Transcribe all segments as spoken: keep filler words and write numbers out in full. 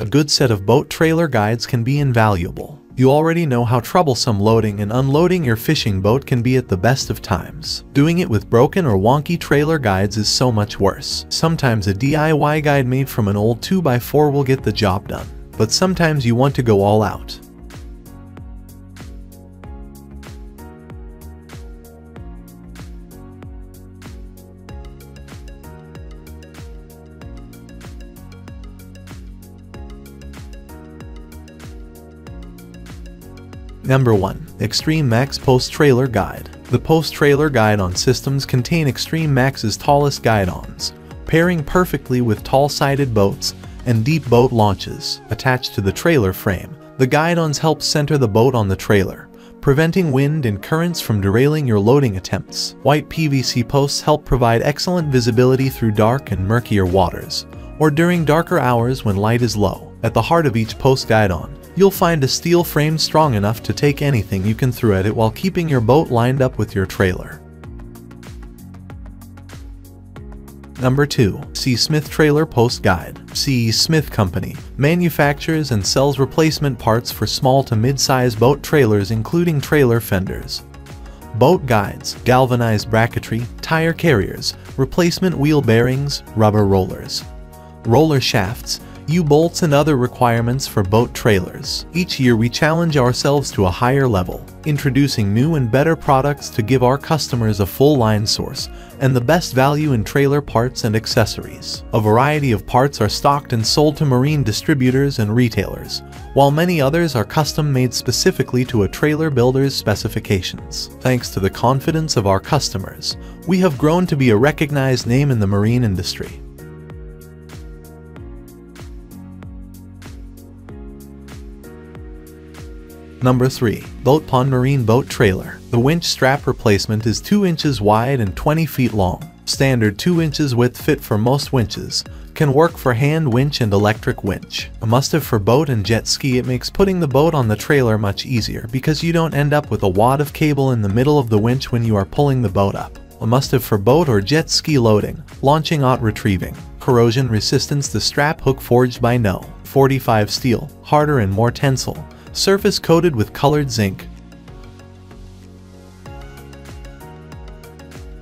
A good set of boat trailer guides can be invaluable. You already know how troublesome loading and unloading your fishing boat can be at the best of times. Doing it with broken or wonky trailer guides is so much worse. Sometimes a D I Y guide made from an old two by four will get the job done. But sometimes you want to go all out. Number one. Extreme Max Post Trailer Guide. The Post Trailer Guide on systems contain Extreme Max's tallest guidons, pairing perfectly with tall-sided boats and deep boat launches. Attached to the trailer frame, the guidons help center the boat on the trailer, preventing wind and currents from derailing your loading attempts. White P V C posts help provide excellent visibility through dark and murkier waters, or during darker hours when light is low. At the heart of each post guidon, you'll find a steel frame strong enough to take anything you can throw at it while keeping your boat lined up with your trailer. Number two. C E Smith Trailer Post Guide. C E Smith Company manufactures and sells replacement parts for small to mid-size boat trailers, including trailer fenders, boat guides, galvanized bracketry, tire carriers, replacement wheel bearings, rubber rollers, roller shafts, U-bolts, and other requirements for boat trailers. Each year we challenge ourselves to a higher level, introducing new and better products to give our customers a full-line source and the best value in trailer parts and accessories. A variety of parts are stocked and sold to marine distributors and retailers, while many others are custom-made specifically to a trailer builder's specifications. Thanks to the confidence of our customers, we have grown to be a recognized name in the marine industry. Number three. Botepon Marine Boat Trailer. The winch strap replacement is two inches wide and twenty feet long. Standard two inches width fit for most winches, can work for hand winch and electric winch. A must-have for boat and jet ski, it makes putting the boat on the trailer much easier because you don't end up with a wad of cable in the middle of the winch when you are pulling the boat up. A must-have for boat or jet ski loading, launching, out retrieving. Corrosion resistance. The strap hook forged by No. forty-five steel, harder and more tensile. Surface coated with colored zinc.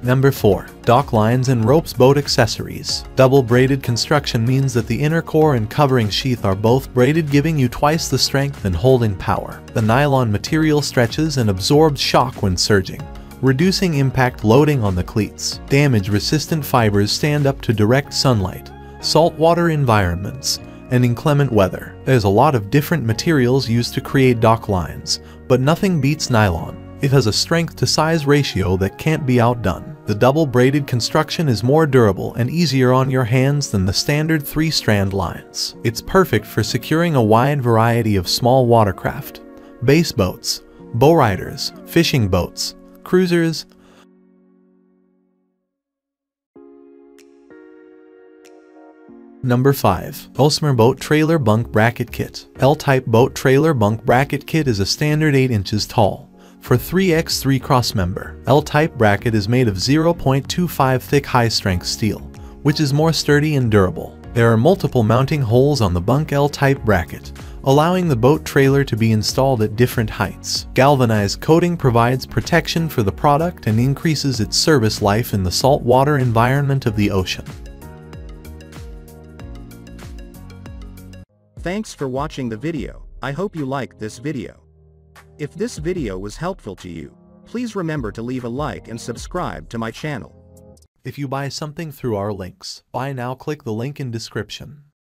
Number four. Dock Lines and Ropes Boat Accessories. Double braided construction means that the inner core and covering sheath are both braided, giving you twice the strength and holding power. The nylon material stretches and absorbs shock when surging, reducing impact loading on the cleats. Damage-resistant fibers stand up to direct sunlight, saltwater environments, and inclement weather. There's a lot of different materials used to create dock lines, but nothing beats nylon. It has a strength to size ratio that can't be outdone. The double braided construction is more durable and easier on your hands than the standard three-strand lines. It's perfect for securing a wide variety of small watercraft, base boats, bow riders, fishing boats, cruisers. Number five. osemar Boat Trailer Bunk Bracket Kit. L-type boat trailer bunk bracket kit is a standard eight inches tall for three by three crossmember. L-type bracket is made of zero point two five thick high-strength steel, which is more sturdy and durable. There are multiple mounting holes on the bunk L-type bracket, allowing the boat trailer to be installed at different heights. Galvanized coating provides protection for the product and increases its service life in the saltwater environment of the ocean. Thanks for watching the video. I hope you liked this video. If this video was helpful to you, please remember to leave a like and subscribe to my channel. If you buy something through our links, buy now, click the link in description.